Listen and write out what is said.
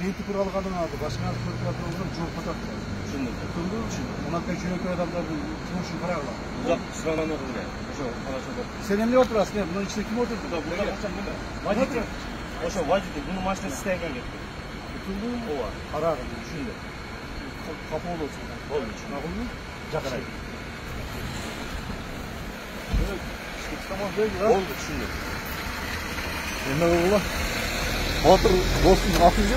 Niyeti kurallardan aldı. Başkan kurallardan aldı. Çorpatak. Şimdi. Tutulduğu için. Ona köşeye köy adamlardan turşu kararlar. Uzak sıralanır buraya. Şu anlaşıldı. Senin ne oturasın ya? Bunun içinde kim oturdu? Burada yapacağım burada. Vacidi. Oşa vacidi. Bunu maçta sistemden getirdi. Tutulduğu o var. Kararı. Şimdi. Kapı olsun. Olur. Nakul mu? Cakaray. Tamam değil mi? Oldu şimdi. Emre oğlan. Hatır dostum atınca.